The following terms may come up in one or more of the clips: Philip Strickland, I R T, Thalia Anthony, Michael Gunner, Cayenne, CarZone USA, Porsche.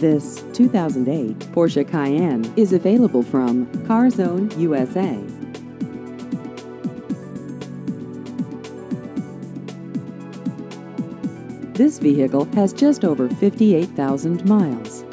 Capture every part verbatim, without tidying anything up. This two thousand eight Porsche Cayenne is available from CarZone U S A. This vehicle has just over fifty-eight thousand miles.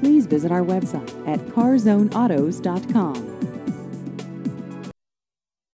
Please visit our website at carzone autos dot com.